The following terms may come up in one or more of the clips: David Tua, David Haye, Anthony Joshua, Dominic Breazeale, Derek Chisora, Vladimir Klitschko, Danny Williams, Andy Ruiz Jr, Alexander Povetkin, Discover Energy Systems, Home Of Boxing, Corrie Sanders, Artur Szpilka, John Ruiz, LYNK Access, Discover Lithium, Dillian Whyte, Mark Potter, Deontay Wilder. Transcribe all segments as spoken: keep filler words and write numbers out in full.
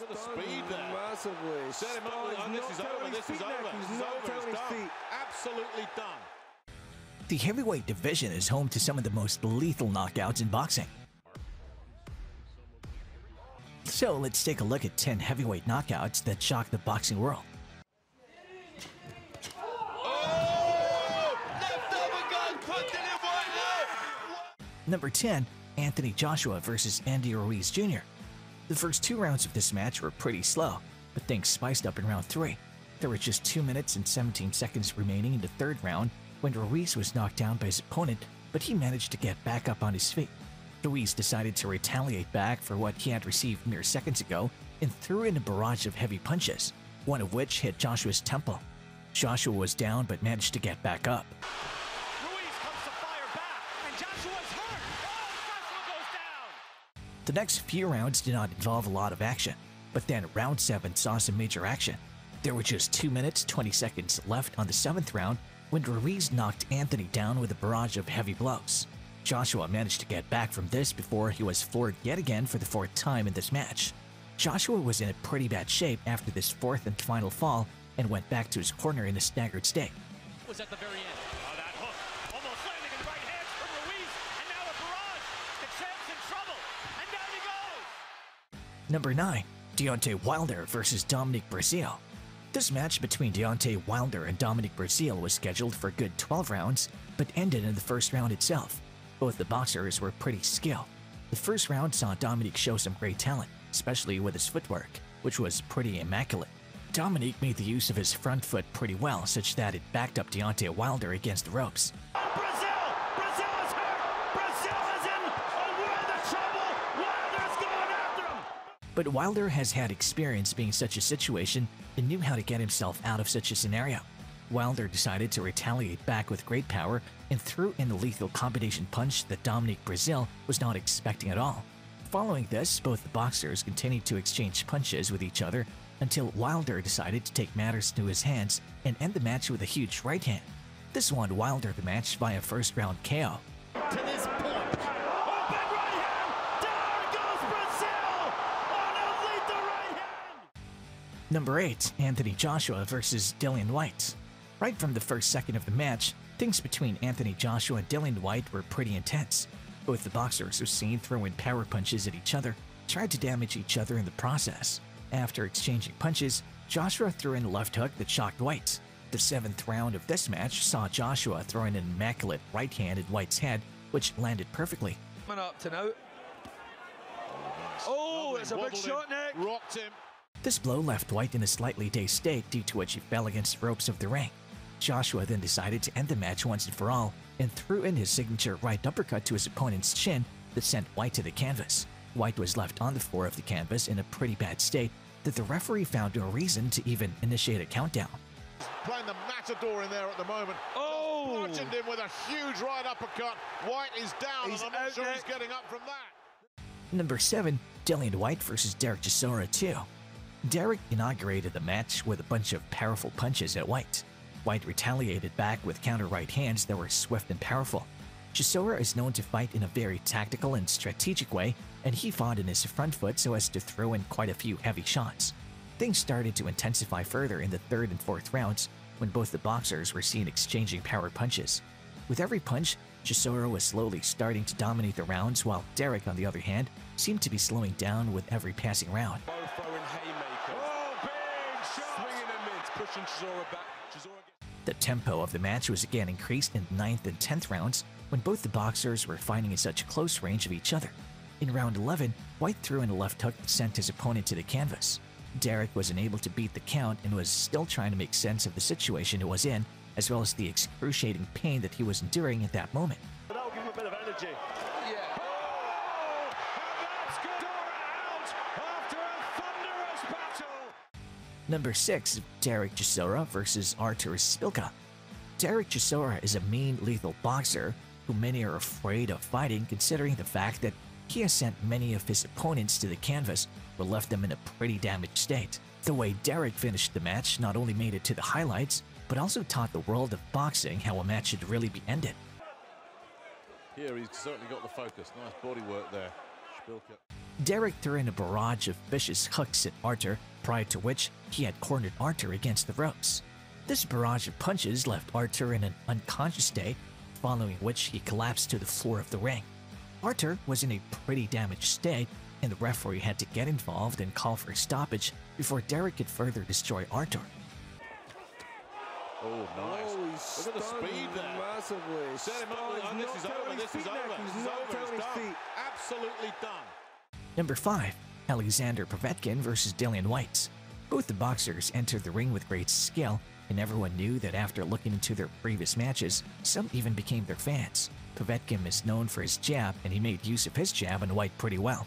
Look at the speed there. Massively. Set him up. Oh, this is over. This is over. This is over. It's done. Absolutely done. The heavyweight division is home to some of the most lethal knockouts in boxing. So let's take a look at ten heavyweight knockouts that shocked the boxing world. Number ten, Anthony Joshua versus Andy Ruiz Junior The first two rounds of this match were pretty slow, but things spiced up in round three. There were just two minutes and seventeen seconds remaining in the third round when Ruiz was knocked down by his opponent, but he managed to get back up on his feet. Ruiz decided to retaliate back for what he had received mere seconds ago and threw in a barrage of heavy punches, one of which hit Joshua's temple. Joshua was down but managed to get back up. The next few rounds did not involve a lot of action, but then round seven saw some major action. There were just two minutes, twenty seconds left on the seventh round when Ruiz knocked Anthony down with a barrage of heavy blows. Joshua managed to get back from this before he was floored yet again for the fourth time in this match. Joshua was in a pretty bad shape after this fourth and final fall and went back to his corner in a staggered state. Was at the very end. Oh, that hook, almost landing in right hands from Ruiz, and now a barrage. The champ's in trouble, and down he goes. Number nine, Deontay Wilder versus Dominic Breazeale. This match between Deontay Wilder and Dominic Breazeale was scheduled for a good twelve rounds, but ended in the first round itself. Both the boxers were pretty skilled. The first round saw Dominic show some great talent, especially with his footwork, which was pretty immaculate. Dominic made the use of his front foot pretty well, such that it backed up Deontay Wilder against the ropes. Oh, Breazeale! Breazeale is hurt! Breazeale is in a world of trouble! Wilder's going after him! But Wilder has had experience being in such a situation and knew how to get himself out of such a scenario. Wilder decided to retaliate back with great power and threw in the lethal combination punch that Dominic Breazeale was not expecting at all. Following this, both the boxers continued to exchange punches with each other until Wilder decided to take matters into his hands and end the match with a huge right hand. This won Wilder the match via first-round K O. To this point, open right hand, down goes Breazeale on a lethal right hand! Number eight, Anthony Joshua versus Dillian Whyte. Right from the first second of the match, things between Anthony Joshua and Dillian Whyte were pretty intense. Both the boxers were seen throwing power punches at each other, tried to damage each other in the process. After exchanging punches, Joshua threw in a left hook that shocked Whyte. The seventh round of this match saw Joshua throwing an immaculate right hand at Whyte's head, which landed perfectly. Coming up to now. Oh, it's a big shot, Nick! Rocked him. This blow left Whyte in a slightly dazed state, due to which he fell against the ropes of the ring. Joshua then decided to end the match once and for all and threw in his signature right uppercut to his opponent's chin that sent Whyte to the canvas. Whyte was left on the floor of the canvas in a pretty bad state that the referee found no reason to even initiate a countdown. Playing the matador in there at the moment. Oh! Bludgeoned him with a huge right uppercut. Whyte is down, he's and I'm not sure he's getting up from that. Number seven, Dillian Whyte versus Derek Chisora two. Derek inaugurated the match with a bunch of powerful punches at Whyte. Whyte retaliated back with counter right hands that were swift and powerful. Chisora is known to fight in a very tactical and strategic way, and he fought in his front foot so as to throw in quite a few heavy shots. Things started to intensify further in the third and fourth rounds when both the boxers were seen exchanging power punches. With every punch, Chisora was slowly starting to dominate the rounds, while Derek, on the other hand, seemed to be slowing down with every passing round. The tempo of the match was again increased in the ninth and tenth rounds when both the boxers were fighting in such close range of each other. In round eleven, Whyte threw in a left hook that sent his opponent to the canvas. Derek was unable to beat the count and was still trying to make sense of the situation it was in, as well as the excruciating pain that he was enduring at that moment. But that'll give him a bit of energy. Yeah. Oh, and that's Chisora out after a thunderous battle. Number six, Derek Chisora versus Artur Szpilka. Derek Chisora is a mean, lethal boxer who many are afraid of fighting, considering the fact that he has sent many of his opponents to the canvas but left them in a pretty damaged state. The way Derek finished the match not only made it to the highlights, but also taught the world of boxing how a match should really be ended. Here he's certainly got the focus. Nice body work there. Szpilka. Derek threw in a barrage of vicious hooks at Artur, prior to which he had cornered Artur against the ropes. This barrage of punches left Artur in an unconscious state, following which he collapsed to the floor of the ring. Artur was in a pretty damaged state, and the referee had to get involved and call for a stoppage before Derek could further destroy Artur. Oh, nice. Oh, he's Look at the speed there. Massively. Set him up. Oh, this is over. This is over. This is over. It's done. Absolutely done. Number five. Alexander Povetkin versus Dillian Whyte. Both the boxers entered the ring with great skill, and everyone knew that after looking into their previous matches, some even became their fans. Povetkin is known for his jab, and he made use of his jab on Whyte pretty well.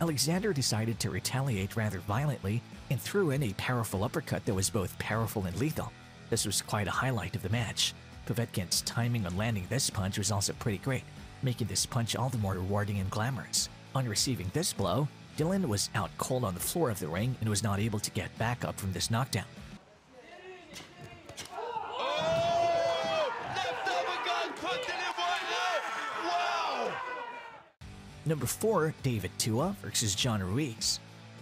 Alexander decided to retaliate rather violently and threw in a powerful uppercut that was both powerful and lethal. This was quite a highlight of the match. Povetkin's timing on landing this punch was also pretty great, making this punch all the more rewarding and glamorous. On receiving this blow, Dillian was out cold on the floor of the ring and was not able to get back up from this knockdown. Number four. David Tua versus John Ruiz.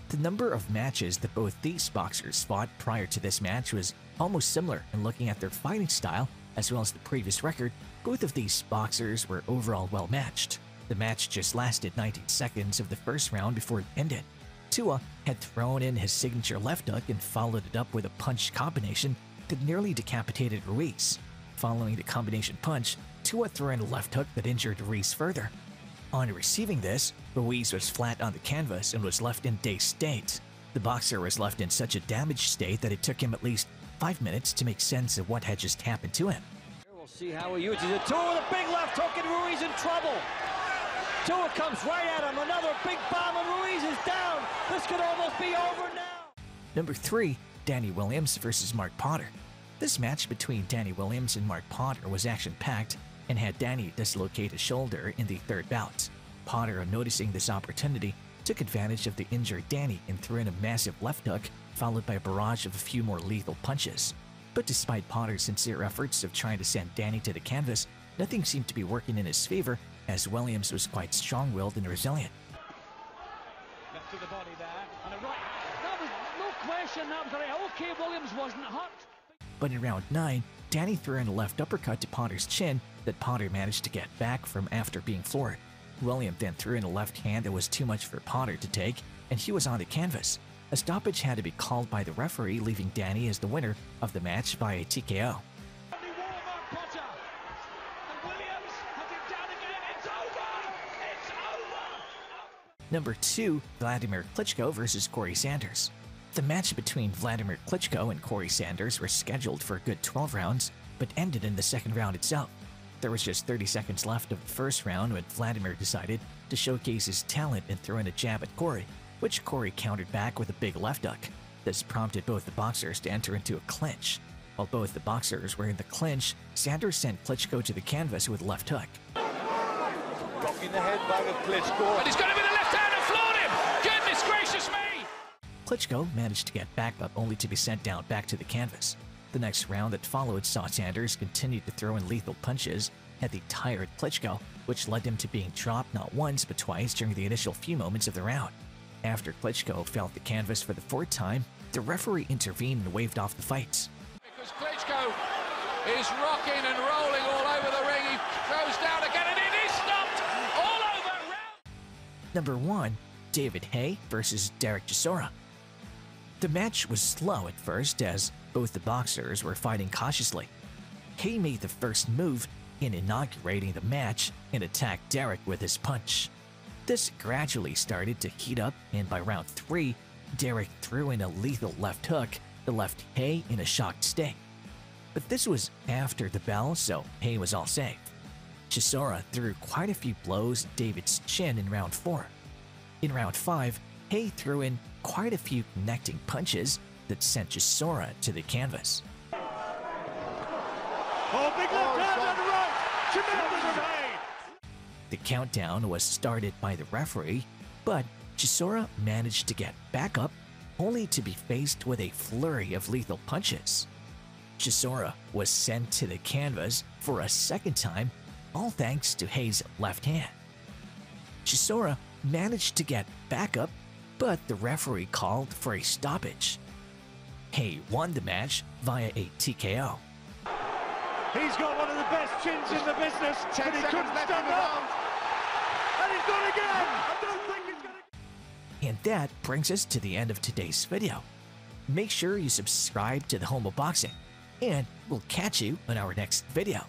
The number of matches that both these boxers fought prior to this match was almost similar, and looking at their fighting style as well as the previous record, both of these boxers were overall well matched. The match just lasted nineteen seconds of the first round before it ended. Tua had thrown in his signature left hook and followed it up with a punch combination that nearly decapitated Ruiz. Following the combination punch, Tua threw in a left hook that injured Ruiz further. On receiving this, Ruiz was flat on the canvas and was left in dazed state. The boxer was left in such a damaged state that it took him at least five minutes to make sense of what had just happened to him. We'll see how he uses it. Tua with a big left hook, and Ruiz in trouble. Tua comes right at him, another big bomb, and Ruiz is down. This could almost be over now. Number three. Danny Williams versus Mark Potter. This match between Danny Williams and Mark Potter was action-packed, and had Danny dislocate his shoulder in the third bout. Potter, noticing this opportunity, took advantage of the injured Danny and threw in a massive left hook, followed by a barrage of a few more lethal punches. But despite Potter's sincere efforts of trying to send Danny to the canvas, nothing seemed to be working in his favor, as Williams was quite strong-willed and resilient. Left to the body there, and a right. That was no question, that was right. Okay, Williams wasn't hurt. But in round nine, Danny threw in a left uppercut to Potter's chin that Potter managed to get back from after being floored. William then threw in a left hand that was too much for Potter to take, and he was on the canvas. A stoppage had to be called by the referee, leaving Danny as the winner of the match by a T K O. Number two. Vladimir Klitschko versus Corrie Sanders. The match between Vladimir Klitschko and Corrie Sanders were scheduled for a good twelve rounds, but ended in the second round itself. There was just thirty seconds left of the first round when Vladimir decided to showcase his talent and throw in a jab at Corrie, which Corrie countered back with a big left hook. This prompted both the boxers to enter into a clinch. While both the boxers were in the clinch, Sanders sent Klitschko to the canvas with a left hook. Rocking the head by the Klitschko, and he's got him in the left hand and floored him! Goodness gracious me! Klitschko managed to get back up, only to be sent down back to the canvas. The next round that followed saw Sanders continue to throw in lethal punches at the tired Klitschko, which led him to being dropped not once but twice during the initial few moments of the round. After Klitschko fell to the canvas for the fourth time, the referee intervened and waved off the fights. Because Klitschko is rocking and rolling all over the ring, he goes down again and it is stopped all over round. Number one. David Haye versus Derek Chisora. The match was slow at first, as both the boxers were fighting cautiously. Haye made the first move in inaugurating the match and attacked Derek with his punch. This gradually started to heat up, and by round three, Derek threw in a lethal left hook that left Haye in a shocked state. But this was after the bell, so Haye was all safe. Chisora threw quite a few blows at David's chin in round four. In round five, Haye threw in quite a few connecting punches that sent Chisora to the canvas. Oh, big left hand and right! Tremendous. The countdown was started by the referee, but Chisora managed to get back up, only to be faced with a flurry of lethal punches. Chisora was sent to the canvas for a second time, all thanks to Haye's left hand. Chisora managed to get back up, but the referee called for a stoppage. Haye won the match via a T K O. He's got one of the best chins in the business, and he couldn't stand up. And he's gone again! I don't think he's gonna... And that brings us to the end of today's video. Make sure you subscribe to the Home of Boxing, and we'll catch you in our next video.